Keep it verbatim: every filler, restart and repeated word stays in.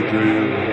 Adrian.